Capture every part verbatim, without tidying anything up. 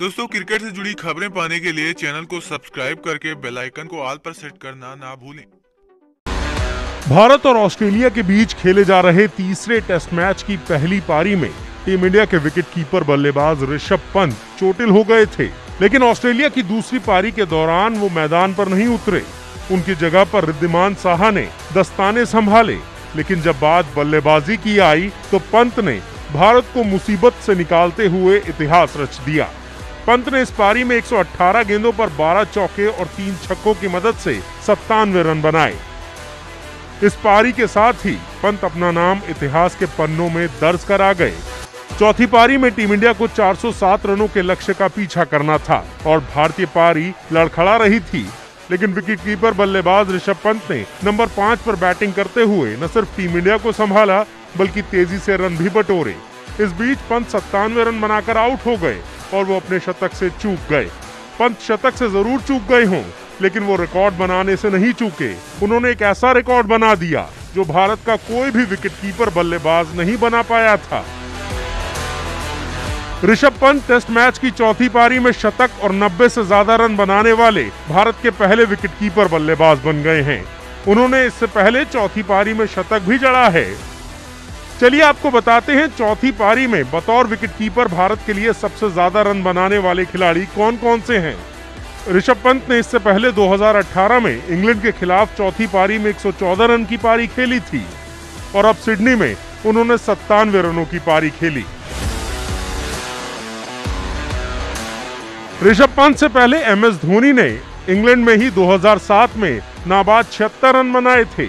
दोस्तों, क्रिकेट से जुड़ी खबरें पाने के लिए चैनल को सब्सक्राइब करके बेल आइकन को ऑल पर सेट करना ना भूलें। भारत और ऑस्ट्रेलिया के बीच खेले जा रहे तीसरे टेस्ट मैच की पहली पारी में टीम इंडिया के विकेटकीपर बल्लेबाज ऋषभ पंत चोटिल हो गए थे, लेकिन ऑस्ट्रेलिया की दूसरी पारी के दौरान वो मैदान पर नहीं उतरे। उनकी जगह पर रिद्धिमान साहा ने दस्ताने संभाले, लेकिन जब बात बल्लेबाजी की आई तो पंत ने भारत को मुसीबत से निकालते हुए इतिहास रच दिया। पंत ने इस पारी में एक सौ अठारह गेंदों पर बारह चौके और तीन छक्कों की मदद से सत्तानवे रन बनाए। इस पारी के साथ ही पंत अपना नाम इतिहास के पन्नों में दर्ज करा गए। चौथी पारी में टीम इंडिया को चार सौ सात रनों के लक्ष्य का पीछा करना था और भारतीय पारी लड़खड़ा रही थी, लेकिन विकेटकीपर बल्लेबाज ऋषभ पंत ने नंबर पाँच पर बैटिंग करते हुए न सिर्फ टीम इंडिया को संभाला बल्कि तेजी से रन भी बटोरे। इस बीच पंत सत्तानवे रन बनाकर आउट हो गए और वो अपने शतक से चूक गए। पंत शतक से जरूर चूक गए हों, लेकिन वो रिकॉर्ड बनाने से नहीं चूके। उन्होंने एक ऐसा रिकॉर्ड बना दिया जो भारत का कोई भी विकेटकीपर बल्लेबाज नहीं बना पाया था। ऋषभ पंत टेस्ट मैच की चौथी पारी में शतक और नब्बे से ज्यादा रन बनाने वाले भारत के पहले विकेटकीपर बल्लेबाज बन गए हैं। उन्होंने इससे पहले चौथी पारी में शतक भी जड़ा है। चलिए आपको बताते हैं चौथी पारी में बतौर विकेटकीपर भारत के लिए सबसे ज्यादा रन बनाने वाले खिलाड़ी कौन कौन से हैं। ऋषभ पंत ने इससे पहले दो हज़ार अठारह में इंग्लैंड के खिलाफ चौथी पारी में एक सौ चौदह रन की पारी खेली थी और अब सिडनी में उन्होंने सत्तानवे रनों की पारी खेली। ऋषभ पंत से पहले एम एस धोनी ने इंग्लैंड में ही दो हज़ार सात में नाबाद छिहत्तर रन बनाए थे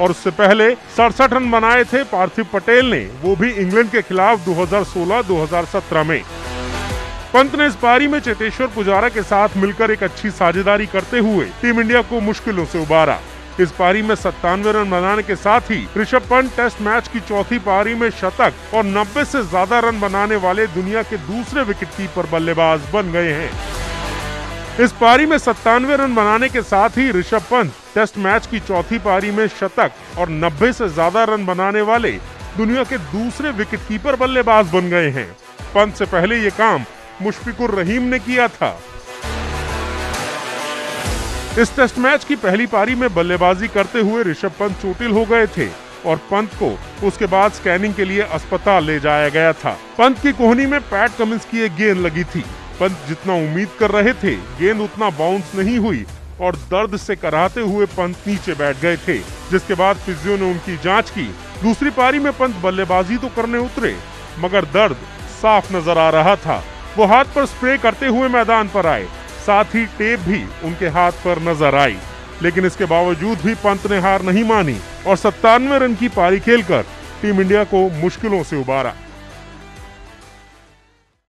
और उससे पहले सड़सठ रन बनाए थे पार्थिव पटेल ने, वो भी इंग्लैंड के खिलाफ दो हज़ार सोलह दो हज़ार सत्रह में। पंत ने इस पारी में चेतेश्वर पुजारा के साथ मिलकर एक अच्छी साझेदारी करते हुए टीम इंडिया को मुश्किलों से उबारा। इस पारी में सत्तानवे रन बनाने के साथ ही ऋषभ पंत टेस्ट मैच की चौथी पारी में शतक और नब्बे से ज्यादा रन बनाने वाले दुनिया के दूसरे विकेटकीपर बल्लेबाज बन गए हैं। इस पारी में सत्तानवे रन बनाने के साथ ही ऋषभ पंत टेस्ट मैच की चौथी पारी में शतक और नब्बे से ज्यादा रन बनाने वाले दुनिया के दूसरे विकेटकीपर बल्लेबाज बन गए हैं। पंत से पहले ये काम मुशफिकुर रहीम ने किया था। इस टेस्ट मैच की पहली पारी में बल्लेबाजी करते हुए ऋषभ पंत चोटिल हो गए थे और पंत को उसके बाद स्कैनिंग के लिए अस्पताल ले जाया गया था। पंत की कोहनी में पैट कमिंस की एक गेंद लगी थी। पंत जितना उम्मीद कर रहे थे गेंद उतना बाउंस नहीं हुई और दर्द से कराहते हुए पंत नीचे बैठ गए थे, जिसके बाद फिजियो ने उनकी जाँच की। दूसरी पारी में पंत बल्लेबाजी तो करने उतरे मगर दर्द साफ नजर आ रहा था। वो हाथ पर स्प्रे करते हुए मैदान पर आए, साथ ही टेप भी उनके हाथ पर नजर आई, लेकिन इसके बावजूद भी पंत ने हार नहीं मानी और सत्तानवे रन की पारी खेलकर टीम इंडिया को मुश्किलों से उबारा।